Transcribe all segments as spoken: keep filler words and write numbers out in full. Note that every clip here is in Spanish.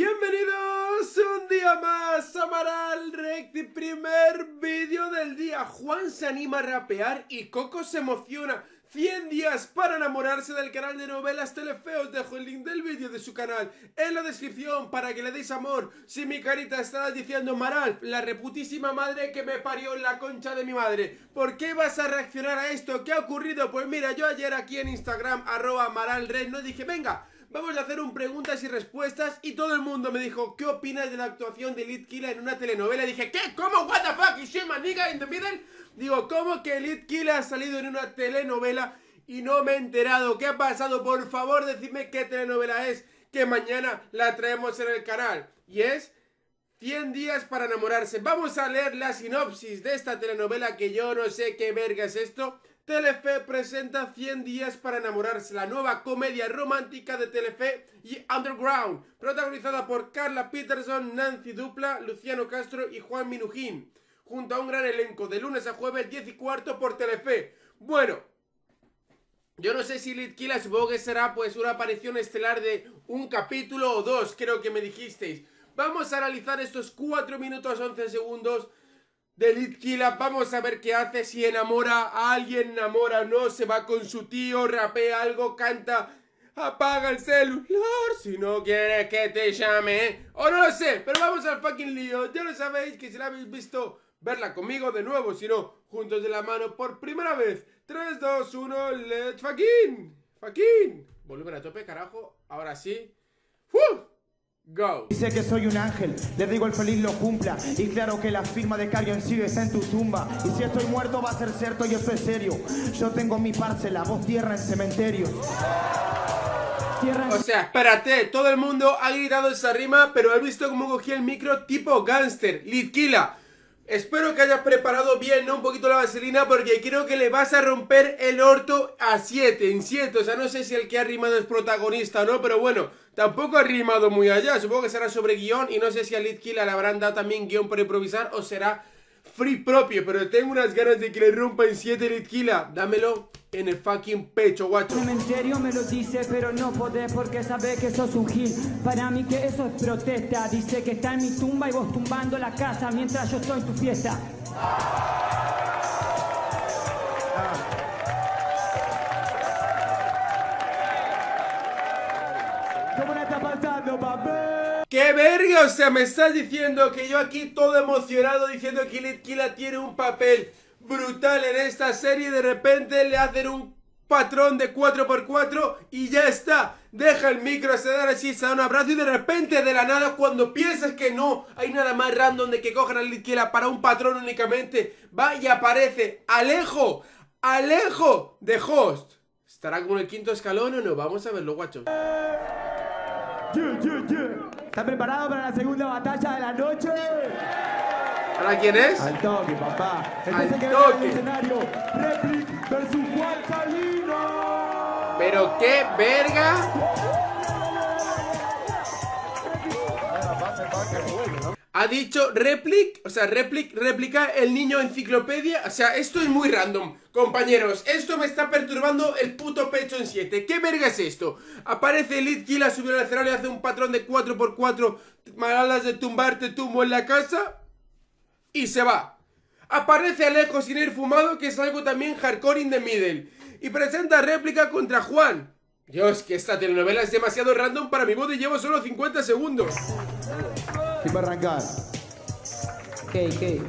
Bienvenidos un día más a Maral Rec, primer vídeo del día. Juan se anima a rapear y Coco se emociona. cien días para enamorarse del canal de novelas Telefe. Os dejo el link del vídeo de su canal en la descripción para que le deis amor. Si mi carita estará diciendo: Maral, la reputísima madre que me parió en la concha de mi madre, ¿por qué vas a reaccionar a esto? ¿Qué ha ocurrido? Pues mira, yo ayer aquí en Instagram, arroba maralred, no dije: venga, vamos a hacer un preguntas y respuestas, y todo el mundo me dijo: ¿qué opinas de la actuación de Lit Killah en una telenovela? Y dije: ¿qué? ¿Cómo? ¿What the fuck? ¿Y she my nigga in the middle? Digo, ¿cómo que Lit Killah ha salido en una telenovela y no me he enterado? ¿Qué ha pasado? Por favor, decidme qué telenovela es, que mañana la traemos en el canal. Y es cien días para enamorarse. Vamos a leer la sinopsis de esta telenovela, que yo no sé qué verga es esto. Telefe presenta cien días para enamorarse, la nueva comedia romántica de Telefe y Underground, protagonizada por Carla Peterson, Nancy Dupla, Luciano Castro y Juan Minujín, junto a un gran elenco, de lunes a jueves, diez y cuarto por Telefe. Bueno, yo no sé si Lit Killah, supongo que será pues una aparición estelar de un capítulo o dos, creo que me dijisteis. Vamos a analizar estos cuatro minutos once segundos. De Lit Killah, vamos a ver qué hace, si enamora a alguien, enamora o no, se va con su tío, rapea algo, canta, apaga el celular si no quieres que te llame, o no lo sé, pero vamos al fucking lío. Ya lo sabéis que si la habéis visto, verla conmigo de nuevo, si no, juntos de la mano por primera vez. tres, dos, uno, let's fucking, fucking, volumen a tope, carajo, ahora sí, ¡uf! Go. Dice que soy un ángel, le digo el feliz lo cumpla. Y claro que la firma de Carrion sigue está en tu tumba. Y si estoy muerto va a ser cierto y eso es serio. Yo tengo mi parcela, vos tierra en cementerio. Tierra en... O sea, espérate, todo el mundo ha gritado esa rima, pero he visto cómo cogí el micro tipo gángster. Lit Killah, espero que hayas preparado bien, ¿no? Un poquito la vaselina, porque creo que le vas a romper el orto a siete, en siete. O sea, no sé si el que ha rimado es protagonista o no, pero bueno, tampoco ha rimado muy allá. Supongo que será sobre guión, y no sé si a Lit Killah le habrán dado también guión para improvisar o será free propio. Pero tengo unas ganas de que le rompa en siete Lit Killah. Dámelo en el fucking pecho, guacho. Cementerio me lo dice, pero no podés porque sabés que sos un gil. Para mí que eso es protesta. Dice que está en mi tumba y vos tumbando la casa mientras yo estoy en tu fiesta. ¿Cómo la está pasando, papá? ¡Qué verga! O sea, me estás diciendo que yo aquí todo emocionado diciendo que Lit Killah tiene un papel brutal en esta serie, de repente le hacen un patrón de cuatro por cuatro y ya está. Deja el micro, se da así, se da un abrazo, y de repente, de la nada, cuando piensas que no hay nada más random de que cojan a Lit Killah para un patrón únicamente, va y aparece Alejo, Alejo de host. ¿Estará con el quinto escalón o no? Vamos a verlo, guacho. Yeah, yeah, yeah. ¿Está preparado para la segunda batalla de la noche? ¿Para quién es? Al toque, papá. Al toque. Replik versus Juan Salino. Pero qué verga. Ha dicho Replik, o sea, Replik, réplica el niño enciclopedia. O sea, esto es muy random, compañeros. Esto me está perturbando el puto pecho en siete. ¿Qué verga es esto? Aparece Lit Killah, subió al escenario y hace un patrón de cuatro por cuatro. Malas de tumbarte, tumbo en la casa. Y se va. Aparece Alejo sin ir fumado, que es algo también hardcore in the middle. Y presenta réplica contra Juan. Dios, que esta telenovela es demasiado random para mi voz y llevo solo cincuenta segundos. ¿Quién va a arrancar? Okay, okay.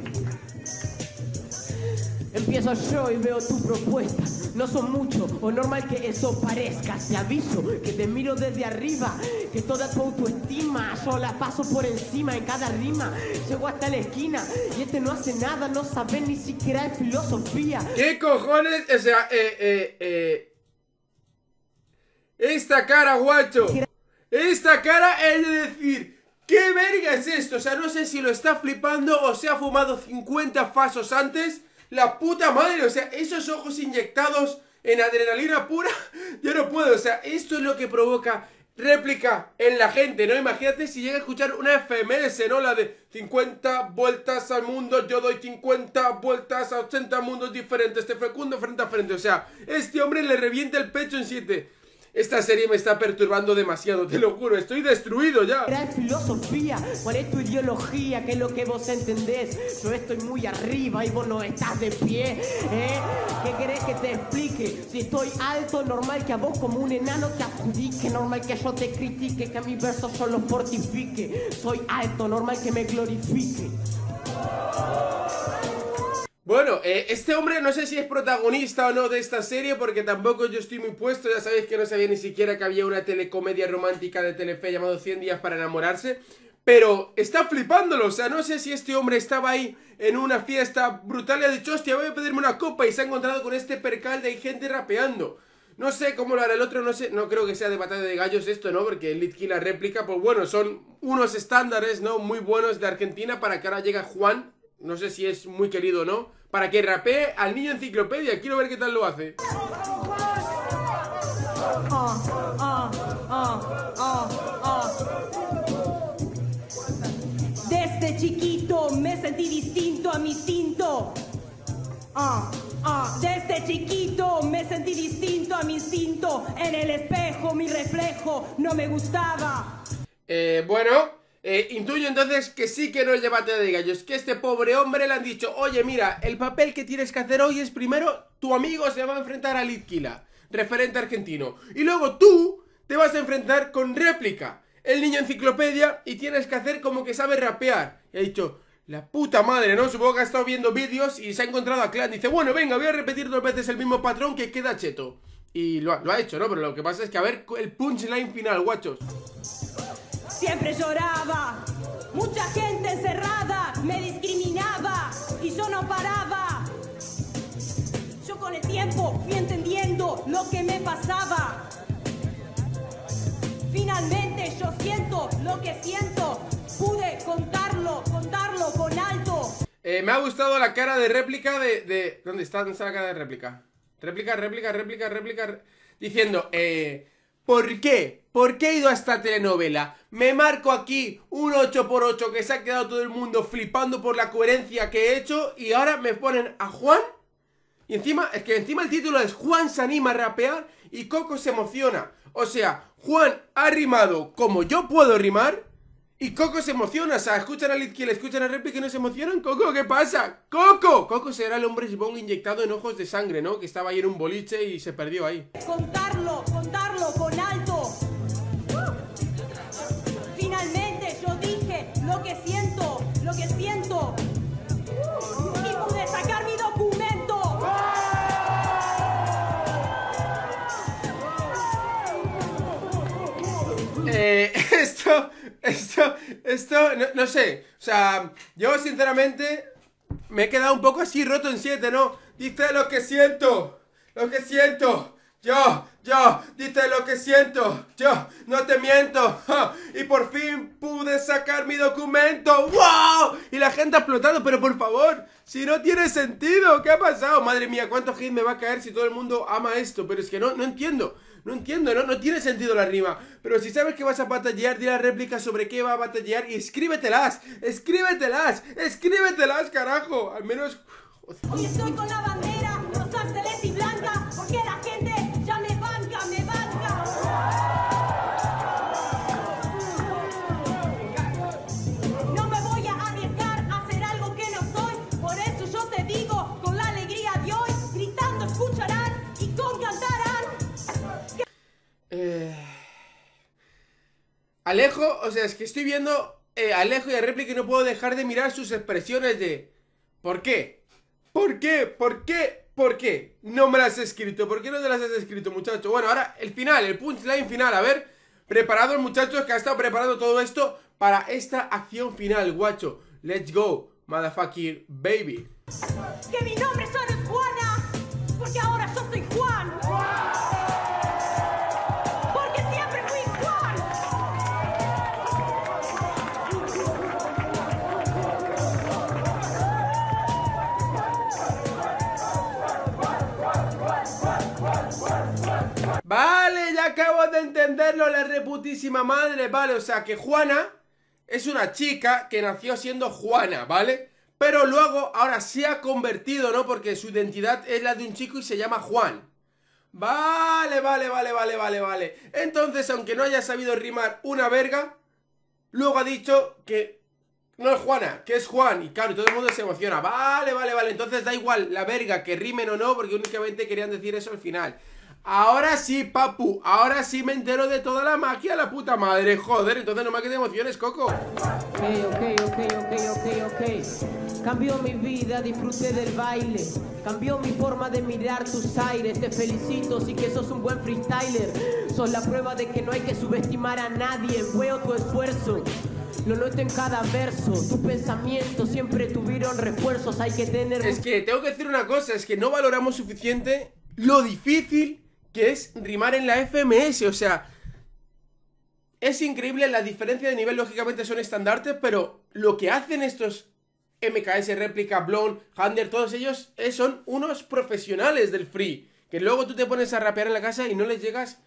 Empiezo yo y veo tu propuesta. No son mucho, o normal que eso parezca. Te aviso que te miro desde arriba, que toda tu autoestima yo la paso por encima. En cada rima llego hasta la esquina, y este no hace nada, no sabe ni siquiera de filosofía. ¿Qué cojones? O sea, eh, eh, eh esta cara, guacho. Esta cara es de decir: ¿qué verga es esto? O sea, no sé si lo está flipando o se ha fumado cincuenta fasos antes. La puta madre, o sea, esos ojos inyectados en adrenalina pura. Yo no puedo, o sea, esto es lo que provoca réplica en la gente, ¿no? Imagínate si llega a escuchar una F M S, ¿no? La de cincuenta vueltas al mundo, yo doy cincuenta vueltas a ochenta mundos diferentes, te fecundo frente a frente. O sea, este hombre le revienta el pecho en siete. Esta serie me está perturbando demasiado, te lo juro, estoy destruido ya. Gran filosofía, ¿cuál es tu ideología? ¿Qué es lo que vos entendés? Yo estoy muy arriba y vos no estás de pie, ¿eh? ¿Qué querés que te explique? Si estoy alto, normal que a vos como un enano te adjudique. Normal que yo te critique, que a mis versos yo los fortifique. Soy alto, normal que me glorifique. Bueno, eh, este hombre no sé si es protagonista o no de esta serie, porque tampoco yo estoy muy puesto. Ya sabéis que no sabía ni siquiera que había una telecomedia romántica de Telefe llamado cien días para enamorarse. Pero está flipándolo, o sea, no sé si este hombre estaba ahí en una fiesta brutal y ha dicho, hostia, voy a pedirme una copa, y se ha encontrado con este percal de gente rapeando. No sé cómo lo hará el otro, no sé, no creo que sea de batalla de gallos esto, ¿no? Porque Lit Killah Réplica, pues bueno, son unos estándares, ¿no? Muy buenos de Argentina, para que ahora llega Juan, no sé si es muy querido o no, para que rapee al niño enciclopedia. Quiero ver qué tal lo hace. Oh, oh, oh, oh, oh. Desde chiquito me sentí distinto a mi instinto. Oh, oh. Desde chiquito me sentí distinto a mi instinto. En el espejo mi reflejo no me gustaba. Eh, bueno... Eh, intuyo entonces que sí que no es de batalla de gallos, que este pobre hombre le han dicho, oye mira, el papel que tienes que hacer hoy es primero, tu amigo se va a enfrentar a Lit Killah, referente argentino, y luego tú te vas a enfrentar con Réplica, el niño enciclopedia, y tienes que hacer como que sabe rapear. Y ha dicho, la puta madre, ¿no? Supongo que ha estado viendo vídeos y se ha encontrado a Clan, dice, bueno, venga, voy a repetir dos veces el mismo patrón que queda cheto. Y lo ha, lo ha hecho, ¿no? Pero lo que pasa es que a ver el punchline final, guachos. Siempre lloraba, mucha gente encerrada me discriminaba y yo no paraba. Yo con el tiempo fui entendiendo lo que me pasaba. Finalmente yo siento lo que siento, pude contarlo, contarlo con alto. Eh, me ha gustado la cara de réplica de... de... ¿Dónde está? ¿Dónde está la cara de réplica? Réplica, réplica, réplica, réplica... Re... Diciendo, eh... ¿por qué? ¿Por qué he ido a esta telenovela? Me marco aquí un ocho por ocho que se ha quedado todo el mundo flipando por la coherencia que he hecho, y ahora me ponen a Juan. Y encima, es que encima el título es Juan se anima a rapear y Coco se emociona. O sea, Juan ha rimado como yo puedo rimar y Coco se emociona. O sea, escuchan a Lit Killah, escuchan a Replic y no se emocionan. Coco, ¿qué pasa? ¡Coco! Coco será el hombre supongo inyectado en ojos de sangre, ¿no? Que estaba ahí en un boliche y se perdió ahí. Contarlo, contarlo con alto. Finalmente yo dije lo que siento, lo que siento. Y pude sacar mi documento. Eh, esto, esto, esto, no, no sé. O sea, yo sinceramente me he quedado un poco así roto en siete, ¿no? Dice lo que siento, lo que siento. Yo, yo, dice lo que siento, yo, no te miento, ja, y por fin pude sacar mi documento, wow, y la gente ha explotado, pero por favor, si no tiene sentido, ¿qué ha pasado? Madre mía, ¿cuántos hits me va a caer si todo el mundo ama esto? Pero es que no, no entiendo, no entiendo, no, no tiene sentido la rima, pero si sabes que vas a batallar, di la réplica sobre qué va a batallar y escríbetelas, escríbetelas, escríbetelas, carajo, al menos... Hoy estoy con la bandera, rosa, celeste y blanca, porque la gente... Alejo, o sea, es que estoy viendo eh, Alejo y a Replik y no puedo dejar de mirar sus expresiones de ¿por qué? ¿Por qué? ¿Por qué? ¿Por qué? No me las has escrito. ¿Por qué no te las has escrito, muchacho? Bueno, ahora el final, el punchline final. A ver, preparados, muchachos, que ha estado preparando todo esto para esta acción final, guacho. Let's go, motherfucking baby. Que mi nombre solo es Juana, porque ahora yo soy Juan. Vale, ya acabo de entenderlo, la reputísima madre, vale, o sea que Juana es una chica que nació siendo Juana, ¿vale? Pero luego, ahora se ha convertido, ¿no? Porque su identidad es la de un chico y se llama Juan. Vale, vale, vale, vale, vale, vale. Entonces, aunque no haya sabido rimar una verga, luego ha dicho que no es Juana, que es Juan. Y claro, todo el mundo se emociona. Vale, vale, vale. Entonces da igual la verga que rimen o no, porque únicamente querían decir eso al final. Ahora sí, papu. Ahora sí me entero de toda la magia, la puta madre. Joder, entonces no me quede emociones, Coco. Ok, ok, ok, ok, ok, ok. Cambió mi vida, disfruté del baile. Cambió mi forma de mirar tus aires. Te felicito, sí que sos un buen freestyler. Sos la prueba de que no hay que subestimar a nadie. Veo tu esfuerzo, lo noto en cada verso. Tus pensamientos siempre tuvieron refuerzos. Hay que tener... Es que tengo que decir una cosa, es que no valoramos suficiente lo difícil que es rimar en la F M S. O sea, es increíble la diferencia de nivel. Lógicamente son estandartes, pero lo que hacen estos... M K S, Réplica, Blon, Hunter, todos ellos son unos profesionales del free. Que luego tú te pones a rapear en la casa y no les llegas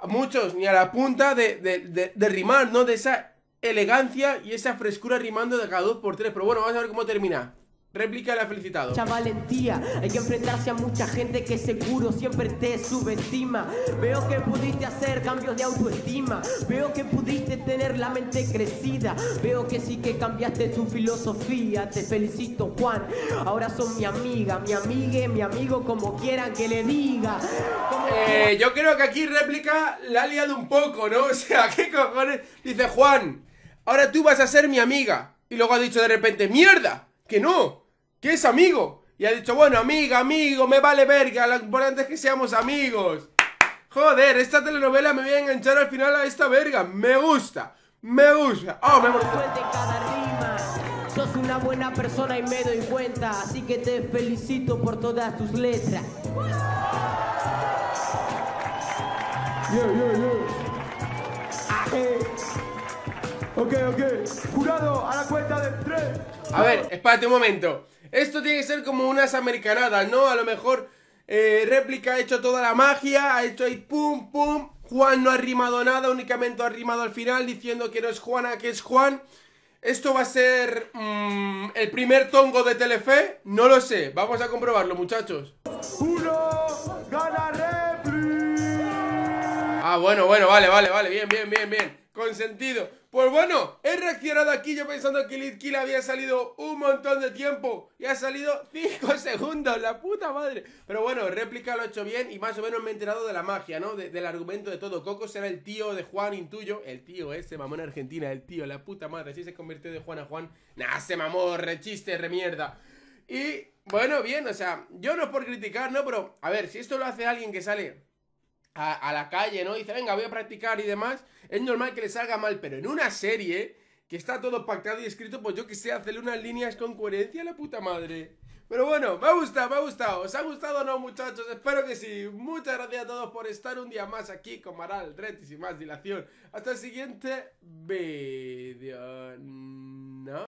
a muchos ni a la punta de, de, de, de rimar, ¿no? De esa elegancia y esa frescura rimando de cada dos por tres. Pero bueno, vamos a ver cómo termina. Réplica la ha felicitado. Mucha valentía, hay que enfrentarse a mucha gente que seguro siempre te subestima. Veo que pudiste hacer cambios de autoestima. Veo que pudiste tener la mente crecida. Veo que sí que cambiaste tu filosofía. Te felicito, Juan. Ahora son mi amiga, mi amigue, mi amigo, como quieran que le diga. Eh, yo creo que aquí Réplica la ha liado un poco, ¿no? O sea, ¿qué cojones? Dice, Juan, ahora tú vas a ser mi amiga. Y luego ha dicho de repente, ¡mierda! Que no, que es amigo. Y ha dicho, bueno, amiga, amigo, me vale verga. Lo importante es que seamos amigos. Joder, esta telenovela me voy a enganchar al final a esta verga. Me gusta, me gusta. Oh, me gusta. Sos una buena persona y me doy cuenta. Así que te felicito por todas tus letras. Yeah, yeah, yeah. Eh. Ok, ok. Jurado, a la cuenta de tres. A ver, espérate un momento. Esto tiene que ser como unas americanadas, ¿no? A lo mejor eh, Réplica ha hecho toda la magia, ha hecho ahí pum, pum. Juan no ha rimado nada, únicamente ha rimado al final diciendo que no es Juana, que es Juan. Esto va a ser mmm, el primer tongo de Telefe, no lo sé. Vamos a comprobarlo, muchachos. Uno, gana Repli. Ah, bueno, bueno, vale, vale, vale, bien, bien, bien, bien. Consentido. Pues bueno, he reaccionado aquí yo pensando que Lit Killah había salido un montón de tiempo y ha salido cinco segundos, la puta madre. Pero bueno, Réplica lo ha hecho bien y más o menos me he enterado de la magia, ¿no? De, del argumento de todo. Coco será el tío de Juan, intuyo. El tío ese, mamón Argentina, el tío, la puta madre. Así se convirtió de Juan a Juan. Nah, se mamó, rechiste, remierda. Y bueno, bien, o sea, yo no es por criticar, ¿no? Pero a ver, si esto lo hace alguien que sale... A, a la calle, ¿no? Dice, venga, voy a practicar y demás. Es normal que le salga mal, pero en una serie que está todo pactado y escrito, pues yo que sé, hacerle unas líneas con coherencia a la puta madre. Pero bueno, me ha gustado, me ha gustado. ¿Os ha gustado o no, muchachos? Espero que sí. Muchas gracias a todos por estar un día más aquí con Maral Rec y sin más dilación. Hasta el siguiente vídeo.